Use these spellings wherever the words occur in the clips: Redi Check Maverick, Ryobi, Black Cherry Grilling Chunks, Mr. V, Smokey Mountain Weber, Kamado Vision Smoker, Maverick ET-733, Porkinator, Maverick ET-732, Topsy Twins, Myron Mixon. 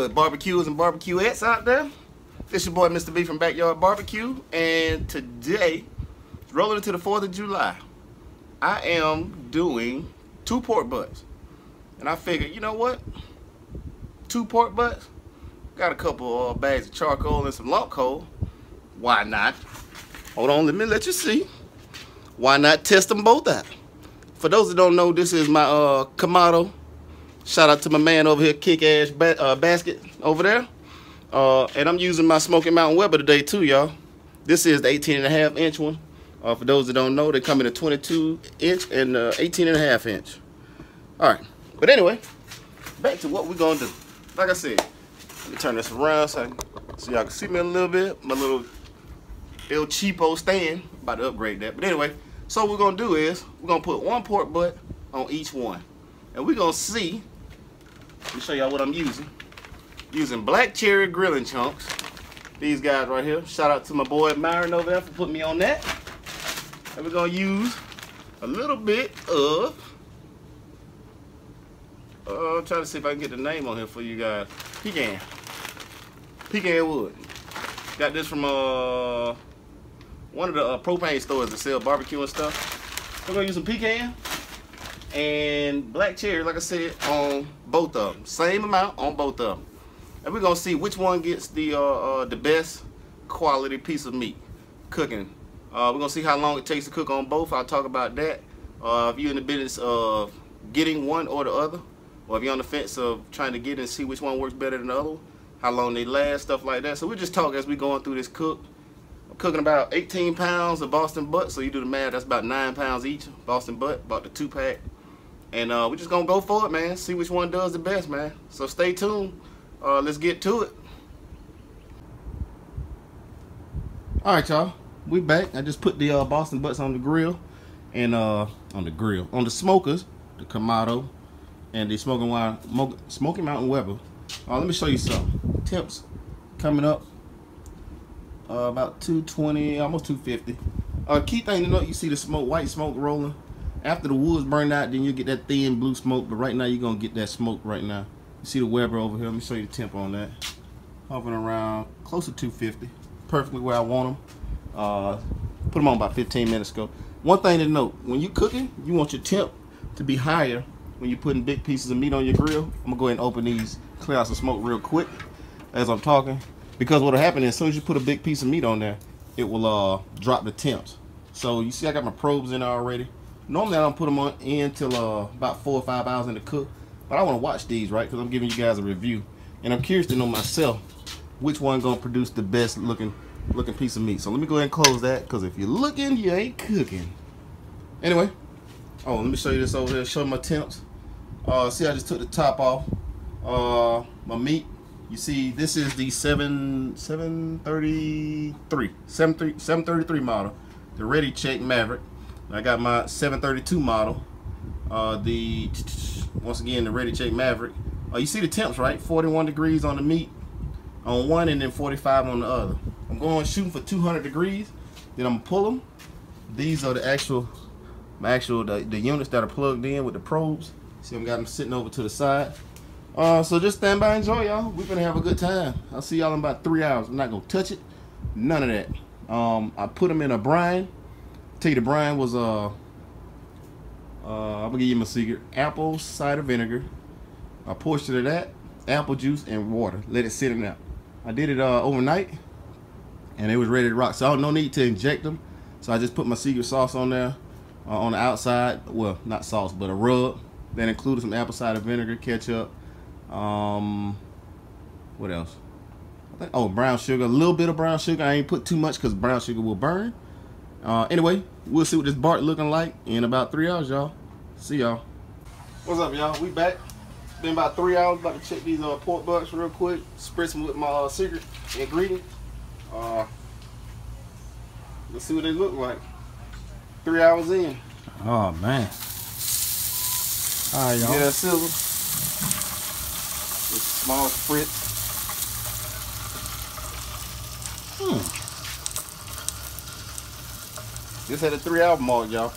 good, barbecuers and barbecuettes out there. This your boy Mr. V from Backyard Barbecue, and today, rolling into the 4th of July, I am doing 2 pork butts. And I figured, you know what? 2 pork butts? Got a couple bags of charcoal and some lump coal. Why not? Hold on, let me let you see. Why not test them both out? For those that don't know, this is my Kamado. Shout out to my man over here, Kick-Ass Basket over there. And I'm using my Smokey Mountain Weber today too, y'all. This is the 18.5-inch one. For those that don't know, they come in a 22-inch and 18.5-inch. All right, but anyway, back to what we're gonna do. Like I said, let me turn this around so y'all can see me a little bit. My little El Cheapo stand, about to upgrade that. But anyway, so what we're gonna do is we're gonna put 1 pork butt on each one, and we're gonna see. Let me show y'all what I'm using. Using Black Cherry Grilling Chunks. These guys right here. Shout out to my boy Myron over there for putting me on that. And we're gonna use a little bit of. I'm trying to see if I can get the name on here for you guys. Pecan wood. Got this from one of the propane stores that sell barbecue and stuff. We're gonna use some pecan and black cherry, like I said, on both of them. Same amount on both of them. And we're gonna see which one gets the best quality piece of meat cooking. We're gonna see how long it takes to cook on both. I'll talk about that. If you're in the business of getting one or the other, or if you're on the fence of trying to get and see which one works better than the other, how long they last, stuff like that. So we'll just talk as we're going through this cook. I'm cooking about 18 pounds of Boston butt, so you do the math, that's about 9 pounds each. Boston butt, about the 2-pack. And we're just gonna go for it, man. See which one does the best, man. So stay tuned. Let's get to it. All right, y'all. We back. I just put the Boston butts on the grill, and on the smokers, the Kamado, and the Smoky Mountain Weber. Let me show you something. Temps coming up about 220, almost 250. Key thing to note, you see the smoke, white smoke rolling. After the wood's burned out, then you get that thin blue smoke. But right now, you're gonna get that smoke right now. You see the Weber over here. Let me show you the temp on that. Hovering around close to 250, perfectly where I want them. Put them on about 15 minutes ago. One thing to note: when you're cooking, you want your temp to be higher when you're putting big pieces of meat on your grill. I'm gonna go ahead and open these, clear out some smoke real quick as I'm talking, because what'll happen is as soon as you put a big piece of meat on there, it will drop the temps. So you see, I got my probes in there already. Normally, I don't put them on in till about 4 or 5 hours in the cook. But I want to watch these, right? Because I'm giving you guys a review, and I'm curious to know myself which one gonna produce the best looking piece of meat. So let me go ahead and close that, because if you're looking, you ain't cooking. Anyway, oh, let me show you this over here. Show my temps. See, I just took the top off my meat. You see, this is the 733 model, the Redi Check Maverick. And I got my 732 model. Once again, the Redi Check Maverick. You see the temps, right? 41 degrees on the meat on one, and then 45 on the other. I'm going shooting for 200 degrees. Then I'm gonna pull them. These are the actual units that are plugged in with the probes. See, I've got them sitting over to the side. So just stand by and enjoy, y'all. We're gonna have a good time. I'll see y'all in about 3 hours. I'm not gonna touch it, none of that. I put them in a brine. I'll tell you, the brine was I'm gonna give you my secret: apple cider vinegar, a portion of that, apple juice, and water. Let it sit in there. I did it overnight, and it was ready to rock. So no need to inject them. So I just put my secret sauce on there, on the outside. Well, not sauce, but a rub. That included some apple cider vinegar, ketchup. What else? I think, oh, brown sugar. A little bit of brown sugar. I ain't put too much because brown sugar will burn. Anyway, we'll see what this bark looking like in about 3 hours, y'all. See y'all. What's up, y'all? We back. It's been about 3 hours. About to check these pork butts real quick. Spritz them with my secret ingredient. Let's see what they look like. 3 hours in. Oh, man. All right, y'all. You hear that sizzle? This small spritz. This had a 3-hour mark, y'all.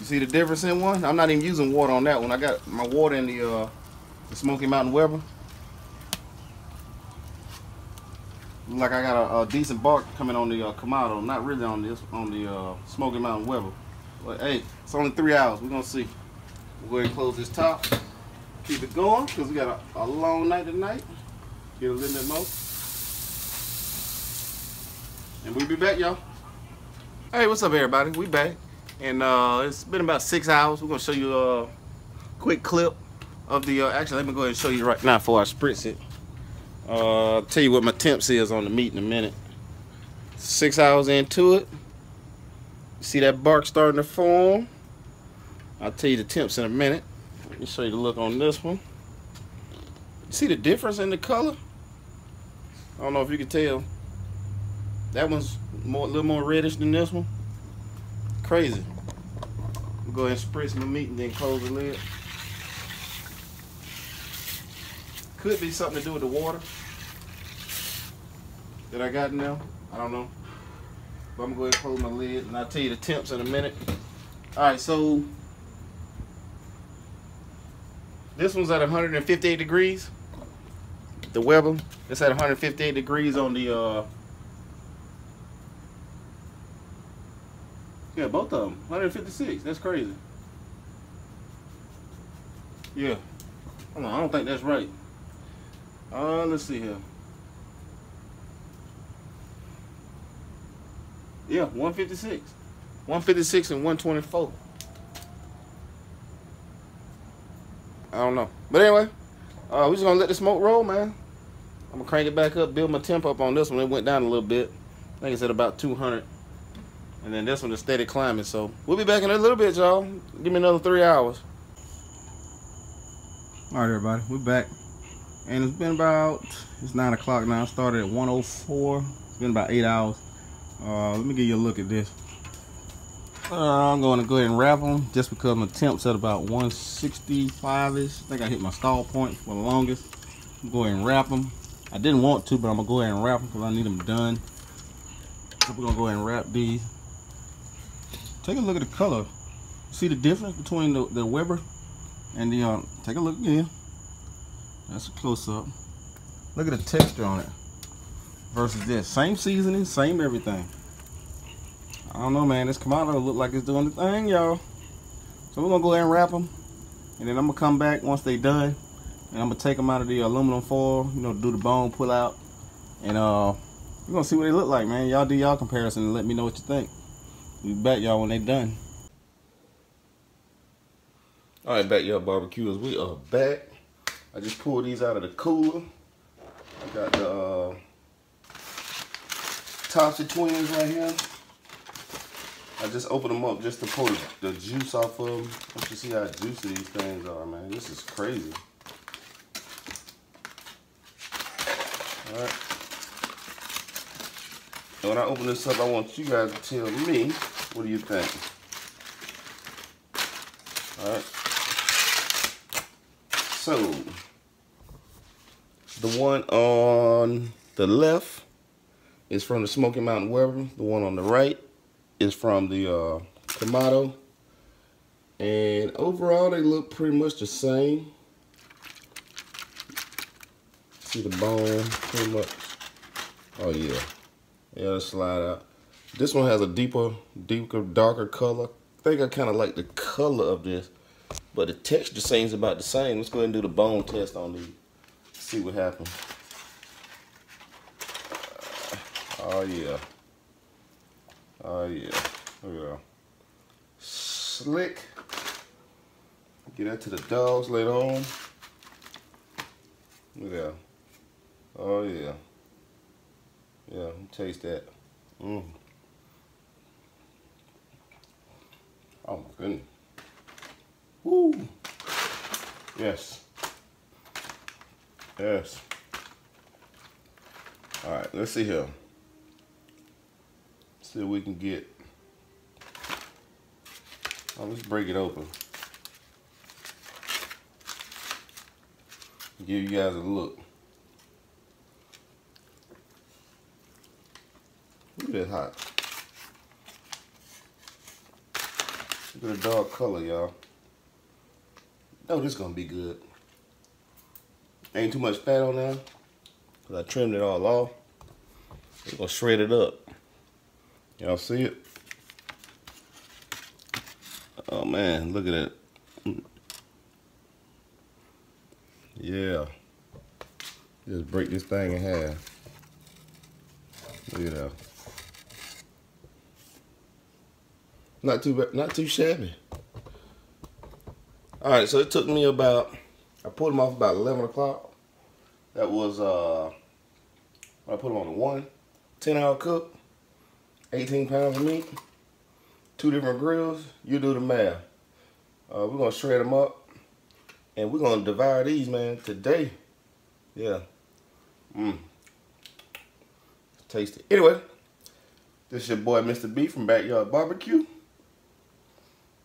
You see the difference in one? I'm not even using water on that one. I got my water in the Smoky Mountain Weber. like I got a decent bark coming on the Kamado, not really on this, on the Smokey Mountain Weber. But hey, it's only 3 hours. We're gonna see. We'll go ahead and close this top. Keep it going, because we got a long night tonight. Get a little bit more. And we'll be back, y'all. Hey, what's up, everybody? We back. And it's been about 6 hours. We're gonna show you a quick clip of the, actually, let me go ahead and show you right now before I spritz it. I'll tell you what my temps is on the meat in a minute. 6 hours into it. See that bark starting to form? I'll tell you the temps in a minute. Let me show you the look on this one. See the difference in the color? I don't know if you can tell. That one's more, a little more reddish than this one. Crazy. I'll go ahead and spritz my meat and then close the lid. Could be something to do with the water that I got in there. I don't know. But I'm going to go ahead and close my lid, and I'll tell you the temps in a minute. Alright, so this one's at 158 degrees. The Weber, it's at 158 degrees on the yeah, both of them. 156. That's crazy. Yeah. I don't think that's right. Let's see here. Yeah, 156. 156 and 124. I don't know. But anyway, we're just going to let the smoke roll, man. I'm going to crank it back up, build my temp up on this one. It went down a little bit. I think it's at about 200. And then this one is steady climbing. So we'll be back in a little bit, y'all. Give me another 3 hours. All right, everybody. We're back. And it's been about, it's 9 o'clock now. I started at 104. It's been about 8 hours. Let me give you a look at this. I'm going to go ahead and wrap them just because my temp's at about 165-ish. I think I hit my stall point for the longest. I'm going to go ahead and wrap them. I didn't want to, but I'm going to go ahead and wrap them because I need them done. So we're going to go ahead and wrap these. Take a look at the color. See the difference between the Weber and the, take a look again. That's a close-up. Look at the texture on it versus this. Same seasoning, same everything. I don't know, man. This Kamado look like it's doing the thing, y'all. So we're going to go ahead and wrap them. And then I'm going to come back once they done. And I'm going to take them out of the aluminum foil, you know, do the bone pull out. And we're going to see what they look like, man. Y'all do y'all comparison and let me know what you think. We back, y'all, when they done. All right, back, y'all, barbecuers. We are back. I just pulled these out of the cooler. I got the Topsy Twins right here. I just opened them up just to pull the juice off of them. Let you see how juicy these things are, man. This is crazy. All right. When I open this up, I want you guys to tell me, what do you think? All right. So, the one on the left is from the Smokey Mountain Weber. The one on the right is from the Kamado. And overall, they look pretty much the same. See the bone pretty much. Oh, yeah. Yeah, it'll slide out. This one has a deeper, darker color. I think I kind of like the color of this. But the texture seems about the same. Let's go ahead and do the bone test on these. See what happens. Oh, yeah. Oh, yeah. Look at that. Slick. Get that to the dogs later on. Look at that. Oh, yeah. Yeah, taste that. Mmm. Oh, my goodness. Woo. Yes. Yes. All right, let's see here. Let's see if we can get. Oh, let's break it open. Give you guys a look. Look at that hot. Look at the dark color, y'all. Oh, this is going to be good. Ain't too much fat on there, because I trimmed it all off. We're gonna shred it up. Y'all see it? Oh man, look at it. Yeah. Just break this thing in half. Look at that. Not too bad, not too shabby. Alright, so it took me about, I pulled them off about 11 o'clock. That was I put them on the 10-hour cook, 18 pounds of meat, 2 different grills. You do the math. We're gonna shred them up and we're gonna devour these, man, today. Yeah. Tasty. Anyway, this is your boy Mr. B from Backyard Barbecue.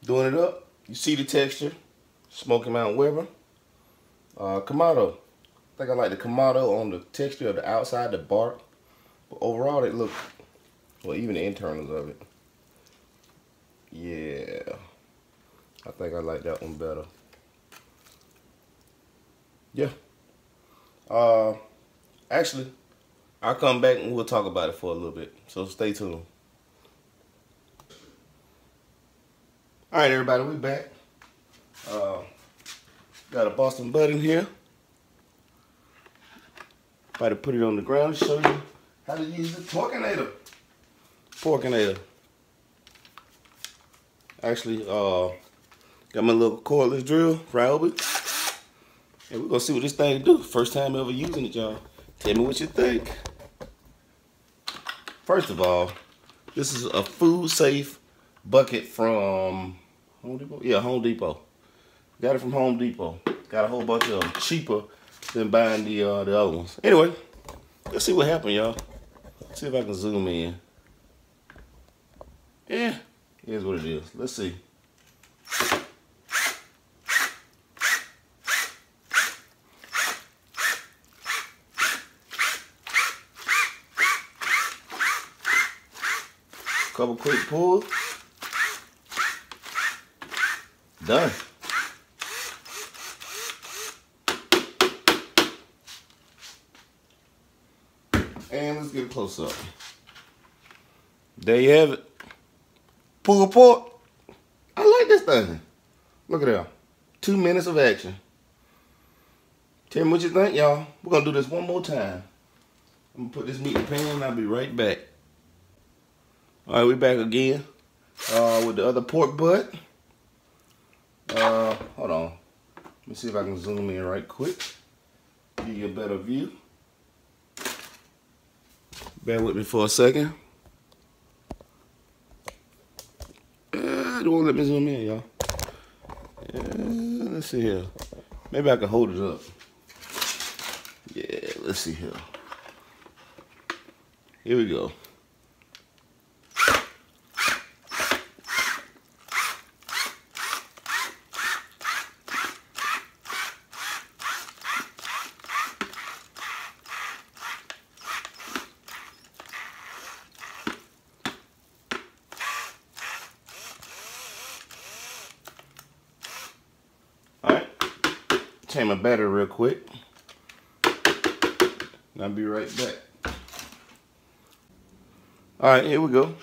Doing it up. You see the texture. Smokey Mountain Weber. Kamado. I think I like the Kamado on the texture of the outside, the bark. But overall, it looks, well, even the internals of it. Yeah. I think I like that one better. Yeah. Actually, I'll come back and we'll talk about it for a little bit. So stay tuned. Alright everybody, we back. Got a Boston butt in here. About to put it on the ground to show you how to use the Porkinator. Porkinator. Actually, got my little cordless drill, Ryobi. And we're gonna see what this thing do. First time ever using it, y'all. Tell me what you think. First of all, this is a food safe bucket from Home Depot. Yeah, Home Depot. Got it from Home Depot. Got a whole bunch of them cheaper than buying the other ones. Anyway, let's see what happened, y'all. See if I can zoom in. Yeah, here's what it is. Let's see. Couple quick pulls. Done. And let's get a close up. There you have it. Pulled pork. I like this thing. Look at that. 2 minutes of action. Tell me what you think, y'all. We're gonna do this one more time. I'm gonna put this meat in the pan and I'll be right back. Alright, we back again with the other pork butt. Hold on. Let me see if I can zoom in right quick. Give you a better view. Bear with me for a second. It won't let me zoom in, y'all. Let's see here. Maybe I can hold it up. Yeah, let's see here. Here we go. Change my battery real quick and I'll be right back. Alright, here we go.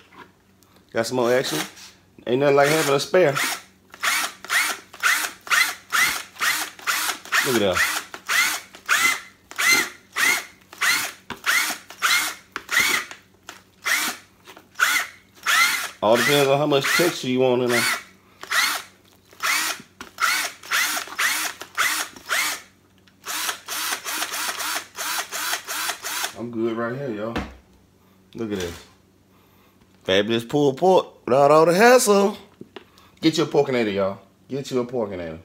Got some more action. Ain't nothing like having a spare. Look at that. All depends on how much texture you want in there. I'm good right here, y'all. Look at this. Fabulous pulled pork without all the hassle. Get you a Porkinator, y'all. Get you a Porkinator.